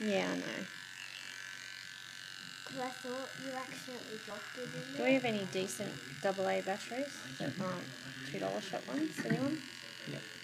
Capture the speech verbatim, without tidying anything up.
Yeah, I know. Because I thought you accidentally dropped it in there. Do we have any decent double A batteries that aren't two dollar shop ones? Anyone? Yep.